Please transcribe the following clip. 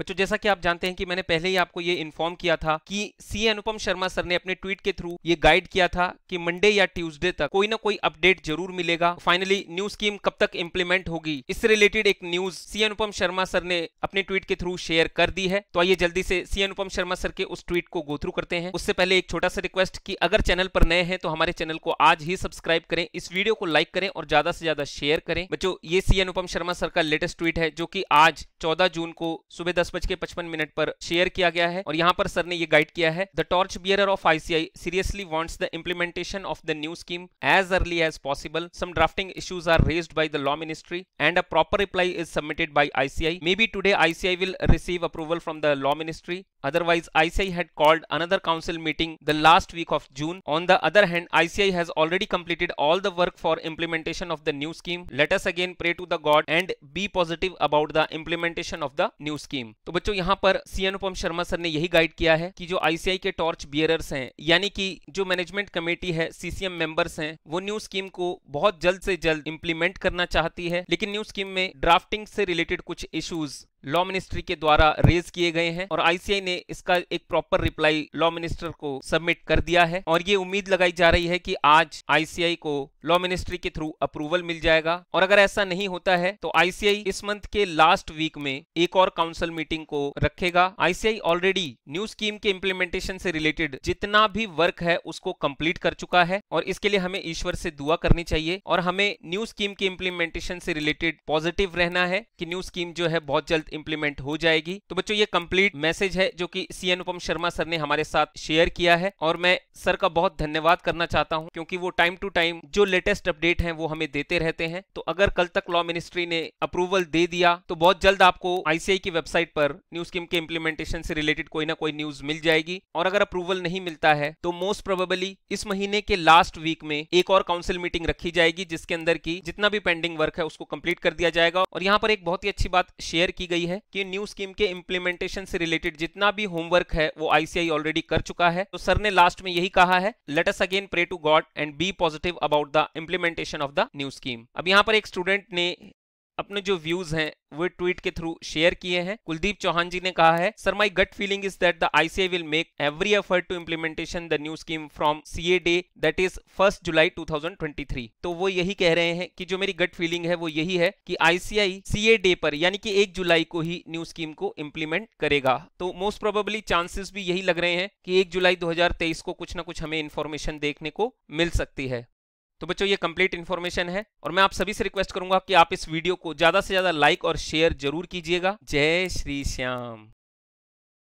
बच्चों जैसा कि आप जानते हैं कि मैंने पहले ही आपको ये इन्फॉर्म किया था कि सीए अनुपम शर्मा सर ने अपने ट्वीट के थ्रू ये गाइड किया था कि मंडे या ट्यूसडे तक कोई ना कोई अपडेट जरूर मिलेगा। फाइनली न्यू स्कीम कब तक इंप्लीमेंट होगी, इससे रिलेटेड एक news CA Anupam Sharma sir ने अपने ट्वीट के थ्रू शेयर कर दी है। तो आइए जल्दी से सीए अनुपम शर्मा सर के उस ट्वीट को गो थ्रू करते हैं। उससे पहले एक छोटा सा रिक्वेस्ट कि अगर चैनल पर नए हैं तो हमारे चैनल को आज ही सब्सक्राइब करें, इस वीडियो को लाइक करें और ज्यादा से ज्यादा शेयर करें। बच्चों ये सीए अनुपम शर्मा सर का लेटेस्ट ट्वीट है जो कि आज 14 जून को सुबह 10:55 पर शेयर किया गया है और यहाँ पर सर ने ये गाइड किया है। The torch bearer of ICI seriously wants the implementation of the new scheme as early as possible. Some drafting issues are raised by the law ministry and a proper reply is submitted by ICI. Maybe today ICI will receive approval from the law ministry. Otherwise, ICI had called another council meeting the last week of June. On the other hand, ICI has already completed all the work for implementation of the new scheme. Let us again pray to the God and be positive about the implementation of the new scheme. तो बच्चों यहाँ पर सी Anupam Sharma sir ने यही guide किया है कि जो ICI के टॉर्च बियरर्स हैं, यानी कि जो मैनेजमेंट कमेटी है, सीसीएम मेंबर्स हैं, वो न्यू स्कीम को बहुत जल्द से जल्द इम्प्लीमेंट करना चाहती है, लेकिन न्यू स्कीम में ड्राफ्टिंग से रिलेटेड कुछ इश्यूज लॉ मिनिस्ट्री के द्वारा रेज किए गए हैं और आईसीआई ने इसका एक प्रॉपर रिप्लाई लॉ मिनिस्टर को सबमिट कर दिया है और ये उम्मीद लगाई जा रही है कि आज आईसीआई को लॉ मिनिस्ट्री के थ्रू अप्रूवल मिल जाएगा। और अगर ऐसा नहीं होता है तो आईसीआई इस मंथ के लास्ट वीक में एक और काउंसिल मीटिंग को रखेगा। आईसीआई ऑलरेडी न्यू स्कीम के इम्प्लीमेंटेशन से रिलेटेड जितना भी वर्क है उसको कम्प्लीट कर चुका है और इसके लिए हमें ईश्वर से दुआ करनी चाहिए और हमें न्यू स्कीम के इम्प्लीमेंटेशन से रिलेटेड पॉजिटिव रहना है कि न्यू स्कीम जो है बहुत जल्द इंप्लीमेंट हो जाएगी। तो बच्चों ये कंप्लीट मैसेज है जो कि सी अनुपम शर्मा सर ने हमारे साथ शेयर किया है और मैं सर का बहुत धन्यवाद करना चाहता हूं क्योंकि वो टाइम टू टाइम जो लेटेस्ट अपडेट हैं वो हमें देते रहते हैं। तो अगर कल तक लॉ मिनिस्ट्री ने अप्रूवल दे दिया तो बहुत जल्द आपको आईसीआई की वेबसाइट पर न्यू स्कीम के इम्प्लीमेंटेशन से रिलेटेड कोई ना कोई न्यूज मिल जाएगी और अगर अप्रूवल नहीं मिलता है तो मोस्ट प्रोबेबली इस महीने के लास्ट वीक में एक और काउंसिल मीटिंग रखी जाएगी जिसके अंदर की जितना भी पेंडिंग वर्क है उसको कंप्लीट कर दिया जाएगा। और यहाँ पर एक बहुत ही अच्छी बात शेयर की गई है कि न्यू स्कीम के इंप्लीमेंटेशन से रिलेटेड जितना भी होमवर्क है वो आईसीआई ऑलरेडी कर चुका है। तो सर ने लास्ट में यही कहा है, let us again pray to God and be positive about the implementation of the new scheme. अब यहाँ पर एक स्टूडेंट ने अपने जो व्यूज हैं वो ट्वीट के थ्रू शेयर किए हैं। कुलदीप चौहान जी ने कहा है, sir my gut feeling is that the ICI will make every effort to implementation the new scheme from CA day that is 1 July 2023। तो वो यही कह रहे हैं कि जो मेरी गट फीलिंग है वो यही है कि आईसीआई सीए डे पर यानी कि 1 जुलाई को ही न्यू स्कीम को इम्प्लीमेंट करेगा। तो मोस्ट प्रोबेबली चांसेस भी यही लग रहे हैं कि 1 जुलाई 2023 को कुछ ना कुछ हमें इन्फॉर्मेशन देखने को मिल सकती है। तो बच्चों ये कंप्लीट इन्फॉर्मेशन है और मैं आप सभी से रिक्वेस्ट करूंगा कि आप इस वीडियो को ज्यादा से ज्यादा लाइक और शेयर जरूर कीजिएगा। जय श्री श्याम।